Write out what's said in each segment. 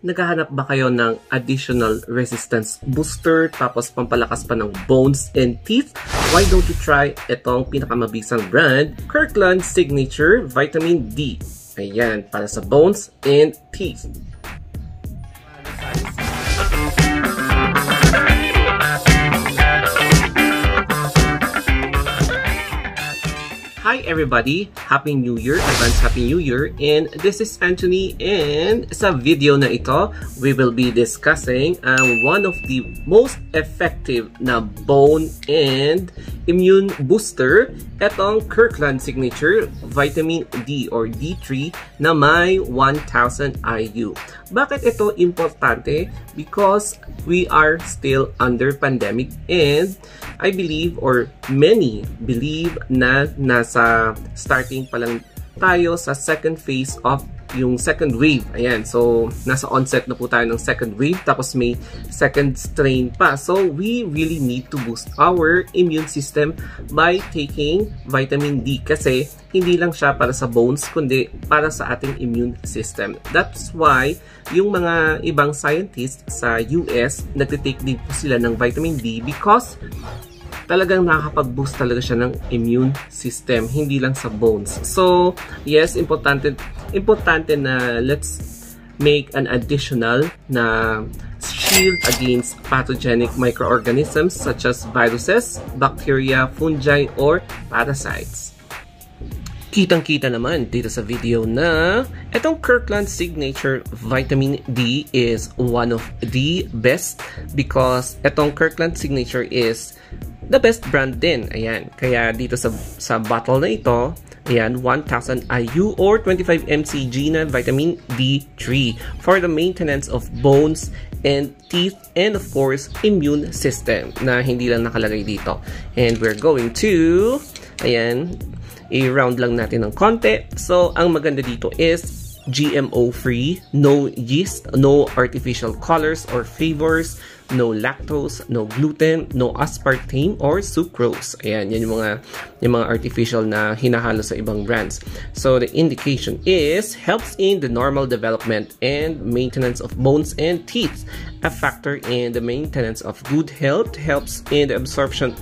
naghahanap ba kayo ng additional resistance booster tapos pampalakas pa ng bones and teeth? Why don't you try itong pinakamabisang brand, Kirkland Signature Vitamin D. Ayan, para sa bones and teeth. Hi everybody! Happy New Year! Advance Happy New Year! And this is Anthony, and sa video na ito, we will be discussing one of the most effective na bone and immune booster, etong Kirkland Signature Vitamin D or D3 na may 1000 IU. Bakit ito importante? Because we are still under pandemic and I believe or many believe na nasa starting pa lang tayo sa second phase of yung second wave. Ayan, so nasa onset na po tayo ng second wave tapos may second strain pa. So we really need to boost our immune system by taking vitamin D kasi hindi lang siya para sa bones kundi para sa ating immune system. That's why yung mga ibang scientists sa US nagtitake din po sila ng vitamin D because talagang nakakapag-boost talaga siya ng immune system, hindi lang sa bones. So, yes, importante na let's make an additional na shield against pathogenic microorganisms such as viruses, bacteria, fungi, or parasites. Kitang-kita naman dito sa video na itong Kirkland Signature Vitamin D is one of the best because itong Kirkland Signature is the best brand din. Ayan, kaya dito sa bottle na ito, ayan, 1000 IU or 25 mcg na vitamin D3 for the maintenance of bones and teeth and of course immune system na hindi lang nakalagay dito. And we're going to, ayan, i-round lang natin ng konti. So, ang maganda dito is GMO free, no yeast, no artificial colors or flavors, no lactose, no gluten, no aspartame or sucrose. Ayan, yan yung mga artificial na hinahalo sa ibang brands. So the indication is helps in the normal development and maintenance of bones and teeth. A factor in the maintenance of good health, helps in the absorption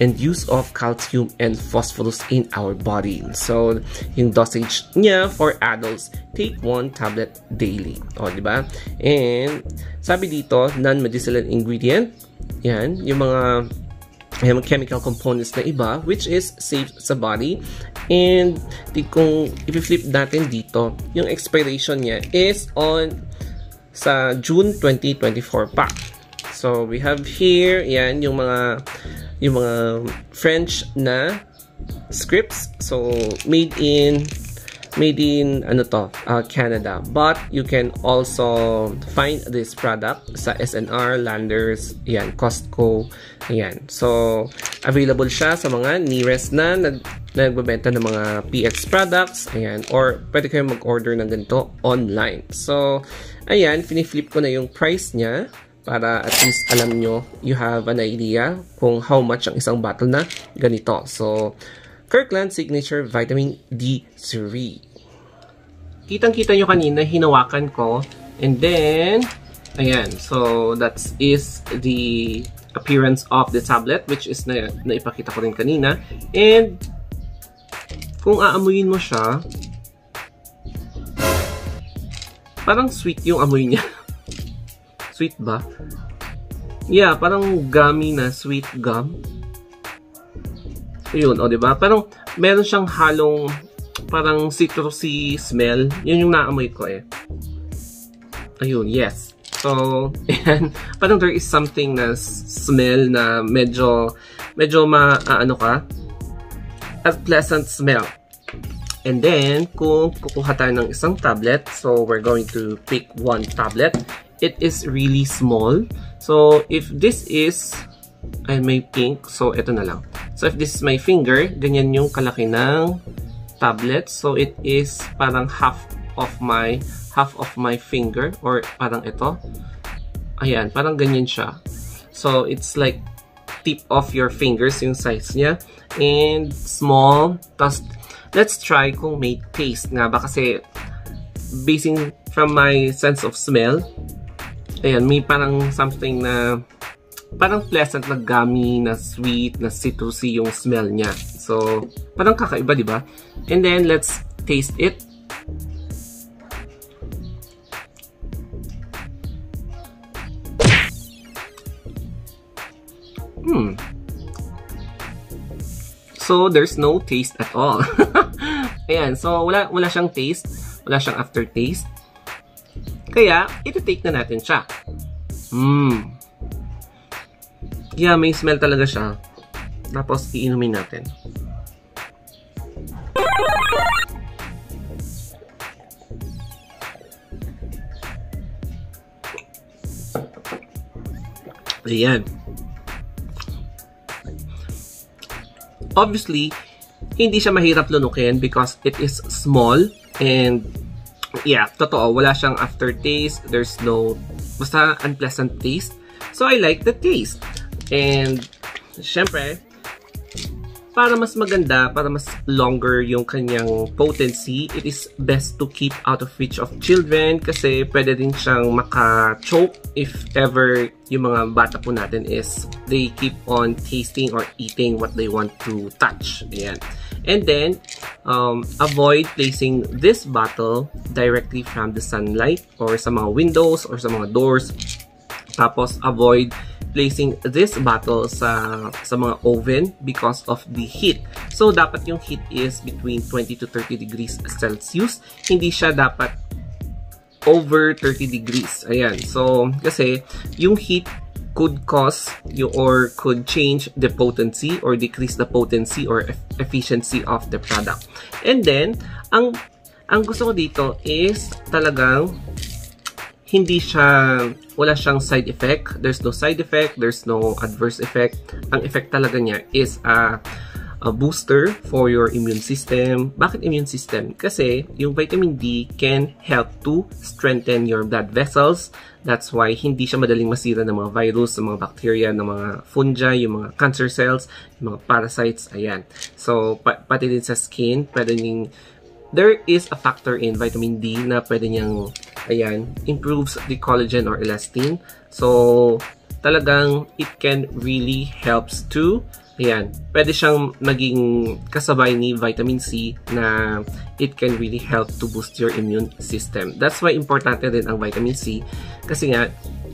and use of calcium and phosphorus in our body. So, yung dosage niya for adults, take 1 tablet daily. O, diba? And, sabi dito, non-medicinal ingredient, yan, yung mga chemical components na iba, which is safe sa body. And, kung i-flip natin dito, yung expiration niya is on sa June 2024 pa. So we have here, yan yung mga French na scripts. So made in ano to, Canada. But you can also find this product sa SNR, Landers, yan, Costco, yan. So available siya sa mga nearest na nagbebenta ng mga PX products, ayan, or pwede kayong mag-order ng ganito online. So, ayan, piniflip ko na yung price niya para at least alam nyo, you have an idea kung how much ang isang bottle na ganito. So, Kirkland Signature Vitamin D3. Kitang-kita nyo kanina, hinawakan ko. And then, ayan, so that is the appearance of the tablet, which is naipakita ko rin kanina. And, kung aamuyin mo siya, parang sweet yung amoy niya. Sweet ba? Yeah, parang gummy na sweet gum. Yun, o diba? Parang meron siyang halong parang citrusy smell. Yun yung naamoy ko eh. Ayun, yes. So, ayan. Parang there is something na smell na medyo ano ka, a pleasant smell. And then, kung kukuha tayo ng isang tablet, so we're going to pick one tablet. It is really small. So, if this is, I may pink, so ito na lang. So, if this is my finger, ganyan yung kalaki ng tablet. So, it is parang half of my finger or parang ito. Ayan, parang ganyan siya. So, it's like tip of your fingers yung size niya and small. Tapos let's try kung may taste nga ba kasi basing from my sense of smell. Ayan, may parang something na parang pleasant na gummy, na sweet, na citrusy yung smell niya. So, parang kakaiba, diba? And then, let's taste it. So, there's no taste at all. Ayan, so wala siyang taste. Wala siyang aftertaste. Kaya, iti-take na natin siya. Yeah, may smell talaga siya. Tapos, iinumin natin. Ayan. Obviously, hindi siya mahirap lunukin because it is small and yeah, totoo, wala siyang aftertaste, there's no, basta unpleasant taste. So, I like the taste. And, syempre, para mas maganda, para mas longer yung kanyang potency, it is best to keep out of reach of children kasi pwede din siyang maka-choke if ever yung mga bata po natin is they keep on tasting or eating what they want to touch. Ayan. And then, avoid placing this bottle directly from the sunlight or sa mga windows or sa mga doors. Tapos, avoid placing this bottle sa mga oven because of the heat. So, dapat yung heat is between 20 to 30 degrees Celsius. Hindi siya dapat over 30 degrees. Ayan. So, kasi yung heat could cause or could change the potency or decrease the potency or efficiency of the product. And then, ang gusto ko dito is talagang hindi siya, wala siyang side effect. There's no side effect. There's no adverse effect. Ang effect talaga niya is a booster for your immune system. Bakit immune system? Kasi yung vitamin D can help to strengthen your blood vessels. That's why hindi siya madaling masira ng mga virus, ng mga bacteria, ng mga fungi, yung mga cancer cells, yung mga parasites. Ayan. So, pati din sa skin, pwede niyang, there is a factor in vitamin D na pwede niyang, ayan, improves the collagen or elastin. So, talagang it can really helps to, ayan, pwede siyang maging kasabay ni vitamin C na it can really help to boost your immune system. That's why importante din ang vitamin C kasi nga,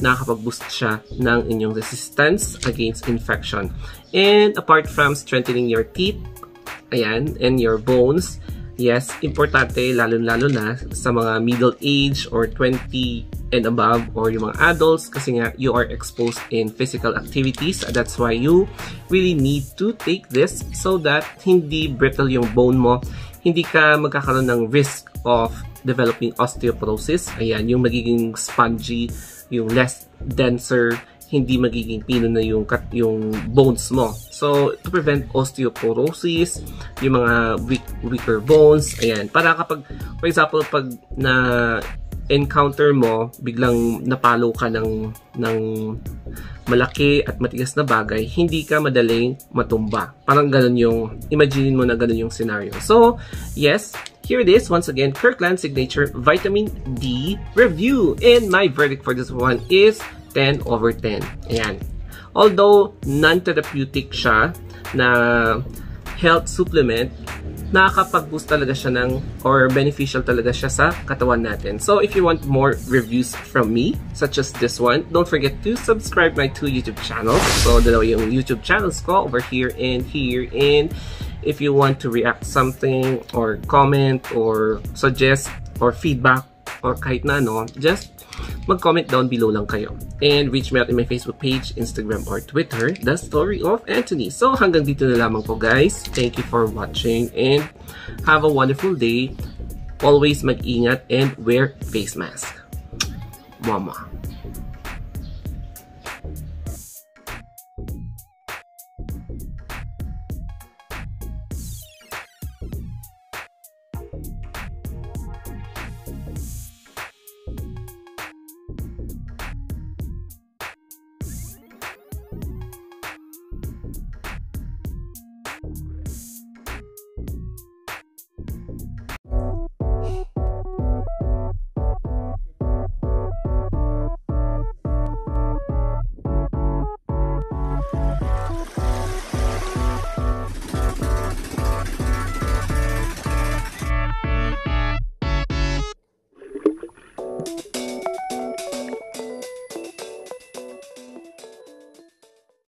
nakakapag-boost siya ng inyong resistance against infection. And apart from strengthening your teeth, ayan, and your bones, yes, importante lalo na sa mga middle age or 20 and above or yung mga adults kasi nga you are exposed in physical activities. That's why you really need to take this so that hindi brittle yung bone mo, hindi ka magkakaroon ng risk of developing osteoporosis. Ayan, yung magiging spongy, yung less denser, hindi magiging pino na yung bones mo. So, to prevent osteoporosis, yung mga weaker bones, ayan. Para kapag, for example, pag na-encounter mo, biglang napalo ka ng malaki at matigas na bagay, hindi ka madaling matumba. Parang ganun yung, imagine mo na ganun yung scenario. So, yes, here it is, once again, Kirkland Signature Vitamin D Review. And my verdict for this one is 10 over 10. Ayan. Although non-therapeutic siya na health supplement, nakakapag-boost talaga siya ng or beneficial talaga siya sa katawan natin. So if you want more reviews from me, such as this one, don't forget to subscribe my two YouTube channels. So dalawa yung YouTube channels ko, over here. And if you want to react something or comment or suggest or feedback or kahit na ano, just mag-comment down below lang kayo. And reach me out in my Facebook page, Instagram, or Twitter, The Story of Anthony. So, hanggang dito na lamang po, guys. Thank you for watching and have a wonderful day. Always mag-ingat and wear face mask. Mama.